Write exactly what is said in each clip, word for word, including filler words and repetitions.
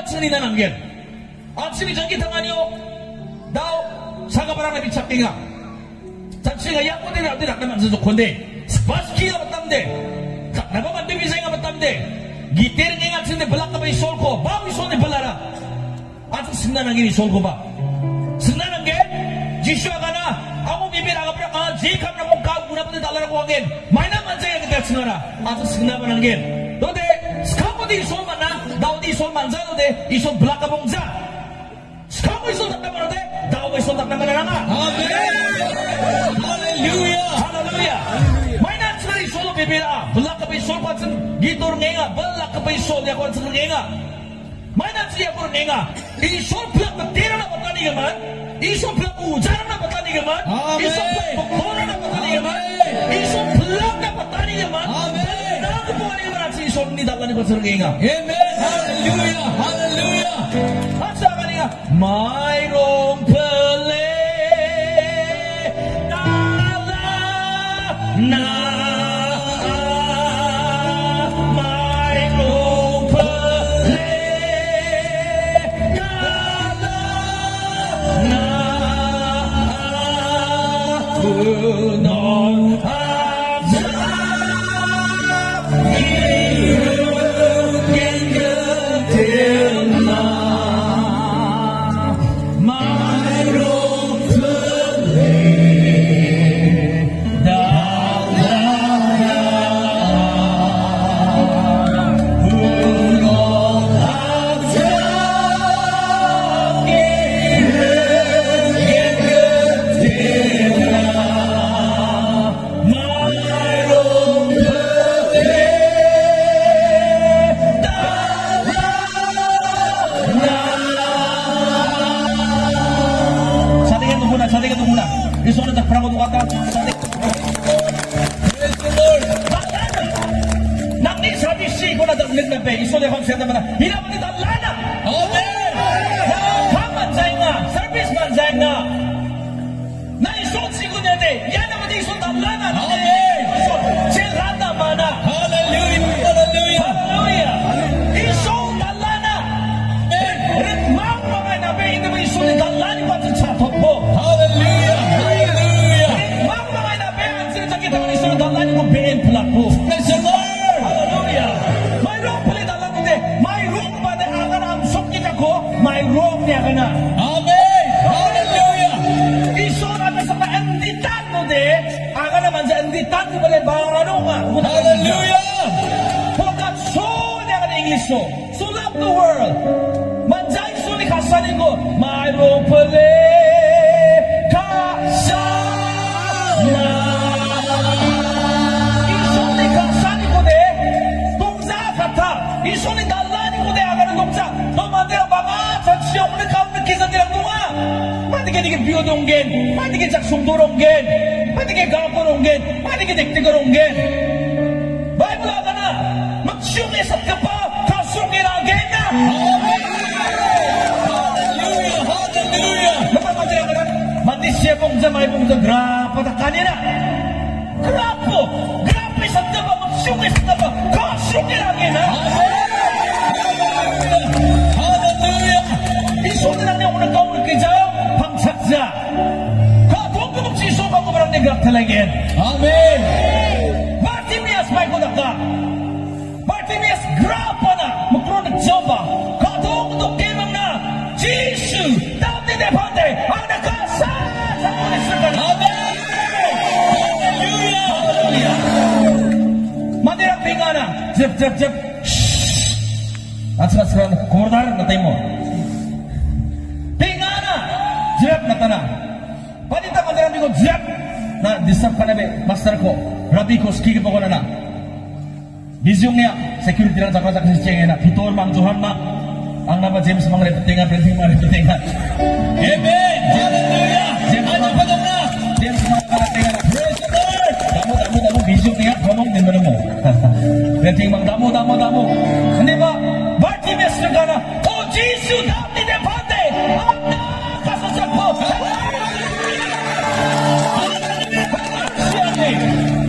op션이 나는 게 option이 전기 당하니요 나오 사과바람에 비착기가 자취가 약혼들이 앞뒤 낙나면서 좋건데 스파스키가 봤담데 나가만 대비생가 봤담데 기대를 내가 치는데 블락가 바이 솔코 바위 손에 발라라 아주 신나는 게 솔코 봐 신나는 게 지슈아가 나 아무 비비라가 브라가 제이캅나 뭔가 문화분들 달라고 하긴 마이나 만자야 그때 신나라 아주 신나는 게 너네 스카보디 솔만 Daudi iso manzano de iso blaka bongza. Kamu iso takna de, Daudi iso takna mananga. Amen. Haleluya. Haleluya. Mainan sari solo bibira, blaka be iso kwatsen gitor ngenga, blaka be iso ya kwatsen ngenga. Mainan sia por ngenga, iso blaka tera na batani gaman, iso blaka ujara na batani gaman, iso blaka pokona na batani gaman, iso blaka batani gaman. Amen. Iso ni dalani kwatsen ngenga. Amen. Hallelujah, hallelujah. At sa kanila, mayroong pala na na mayroong pala na na punon at sa Grabe na,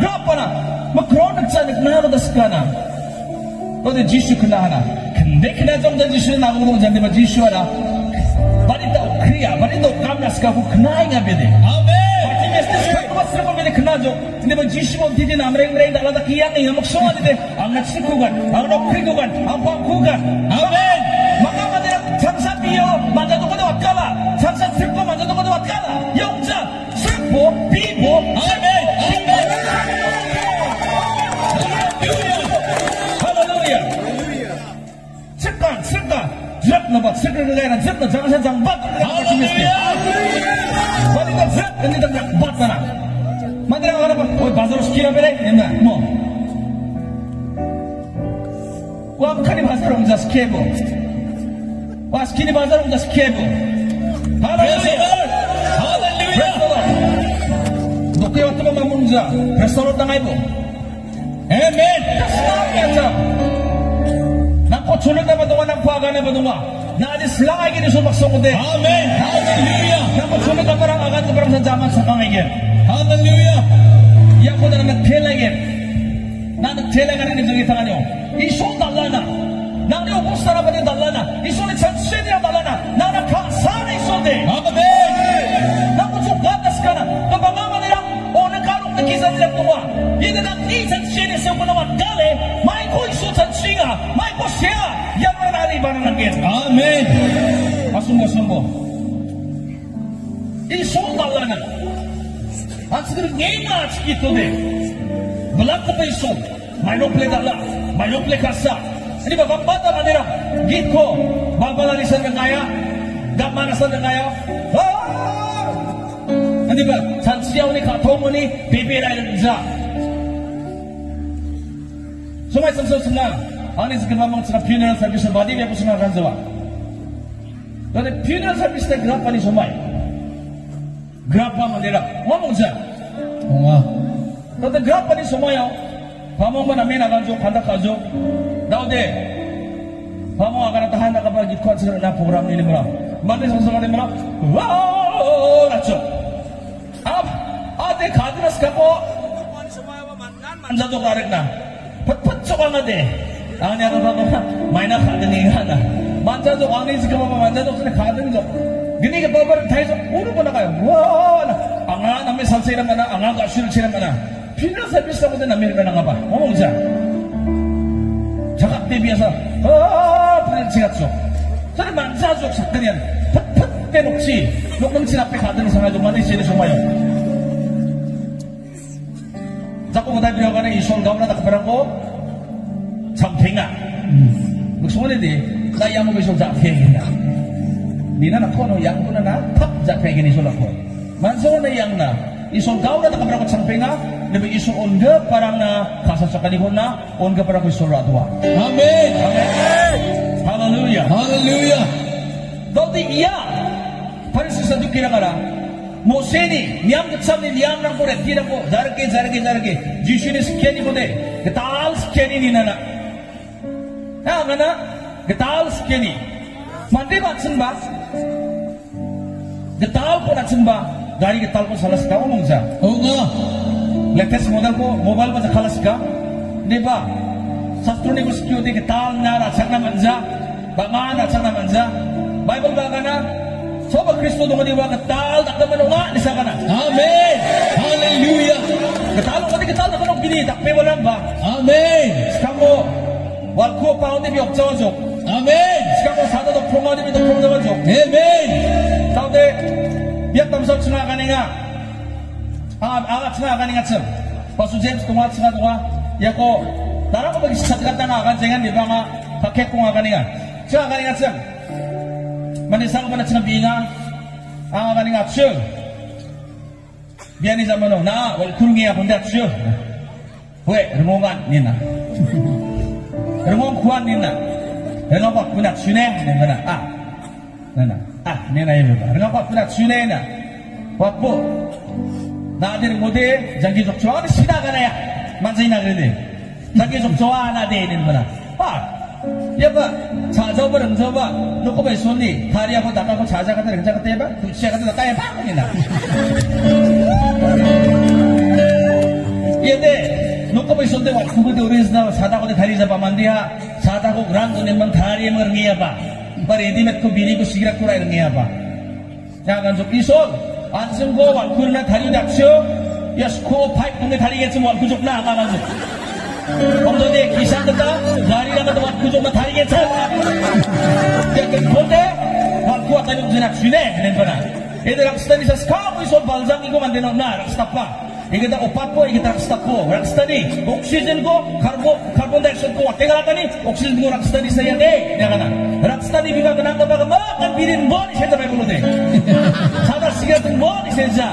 grabe na. Magkroon nagsanag na narodas ka na. O 정도는 지수 그나 하나. 근데 그나 정도 지수는 아무도 못 잡는데 지수하라. 바리도 그야 바리도 감나스가고 그나 인가 베데. 아멘. Kenajo, ini bang Jismon titi namreng mereng dalam tak kian nih, namak semua titi, angat sikukan, angat krikukan, apa kukan, amin. Maka mana samsat bio, mana tu kau kala, samsat sirko mana tu kau kala, yongja, sirko, bibo, amin, amin. Hallelujah, hallelujah. Sirkan, sirkan, zat nabat, sirkan negara, zat nabat, jangan saya jangbat, hallelujah. Balik ke zat, ini tak jangbat mana? Mandra agora foi bazar skira bere ena mo wa kali bazar onja skebo wa skini bazar onja skebo haleluya haleluya doke wa tama munja resoro tangaibo amen tasnamena na kochule da badwa na pagane badwa na islam igi so baksode amen haleluya na kochule da barang agat barang zaman samange Hallelujah. Ya kau dah nak telegen, nak telegan ini juga tangannya. Isu dalana, nak dia bos tanah beri dalana. Isu ni cantik dia dalana. Nak nak kasar isu deh. Amin. Nak kau ganas kana, kau bawa mana dia? Orang karung nak kisah dia tua. Ini nak ni cantik ni semua orang galah. Mai kau isu cantik ah, mai kau siapa? Yang mana ni barang lagi? Amin. Asumbo asumbo. Isu dalana. Aksir ngeina aski tode, belak kepeso, mainople dala, mainople kasa. Ini bapak bata madera, gitko, bapak lari sana ngaya, gak mana sana ngaya. Ini bak, sansiau ni katomu ni, beberai dan ja. Semua semua semua, anis kerama mengcera funeral service badi dia pusing akan jawa. Jadi funeral service tak gelap ani semua. Grapa mandera, ngomong saja. Ngomong. Tapi grapa ni semua ya. Kamu mana mina kanjo, kanda kanjo. Daude. Kamu akan tahan tak apa gitu aja nak program ini merah. Mati sama-sama ini merah. Wow, racu. Ab, ade khadras kapo. Manja tu karek na. Pet-pet coba ngade. Angin ada apa-apa? Mainah khadras ni kan. Manja tu angin sih kamu manja tu sini khadras ni tu. Gini ke babar thaisa uru kona kaya wah anga nami salsira mana anga gashir chira mana final service kamu nami mana ngapa ngomong ja jagat te biasa oh plan siat so sari manja so sakanian pet pet tenoksi lokon sirape khadan sanga jo mani sini somayo jaku mutai biogane isong gauna tak berangko sampinga maksudnya di saya mau besok sampinga Bina na kono yang kuna na tap jatay gini so lako. Manso na yang na isong gaw na takabarakot sampinga nabi isong onde parang na kasasakanihon na onde parang isong ratwa. Amen. Hallelujah. Hallelujah. Dati iya parisi sa dukira kara moseni niyam katsam ni niyam na ko retira ko zarke zarke zarke jishinis keni ko de getals keni ni na na. Na na getals keni. Mandi matsen ba. Getal pun nak sembah dari getal pun salah sekali ngomong sah. Oh no, lepas modal ko mobile pun salah sekali. Neba, satu ni kuskiu di getal nara cakna manja, bagaimana cakna manja? Bible bagaimana? Sobat Kristo tu mesti bawa getal tak temen orang di sana. Amin, Hallelujah. Getal orang di getal tak orang bini tak pewalang ba. Amin. Sekarang walko pound di objek objek. Amin. Sekarang satu tu promosi tu promosi objek. Amin. Taude biar tamsok cina akan ingat, ah agak cina akan ingat sem. Pasu James kumat cina tua, ya ko, darah ko bagi satu kata nak akan jangan dibangga kakek kung akan ingat. Cina akan ingat sem. Manisang mana cina binga, ah akan ingat sem. Biar ni zaman tu, na wal kurungi apa hendak sem. Weh rengongan ni na, rengon kuan ni na, rengon apa hendak sem ni mana ah, mana. Ah, ni naik lebar. Rengapa pernah sunai na? Wapu, nadir mudi janji jokcoa ni sida kan ya? Macam ini nagrede. Janji jokcoa nadir ini mana? Pak, ya pak, cajau berengcau pak. Nuko bersuni, hari aku datang aku cajau kata rengcau kata apa? Tujuh kata datang apa? Ini nak. Iya deh, nuko bersuni waktu itu original. Saat aku di hari zaman dia, saat माता को ग्राम तो निर्माण थारी मर गया पा पर यदि मैं को बीनी को सिगरेट को रह गया पा jangan supli sol ansem go wal kurna thari daksyo yes ko fight punge thari getsem wal kujok na ama manju ondo de kisan ta gari na ta wal kujok na thari getsem de ke khode wal ko ta nyu jinak sine nen bana eder rakstani sa ska ko sol balzam ko mande na na rakstapa igeta opat ko igeta rakstapo rakstani oxygen ko karbo karbon dioxide ko tegala tani oxygen ko rakstani sa ya de na rakstani biga na ta ba ka birin boni se ta ba ko de sadar sigaret boni se ja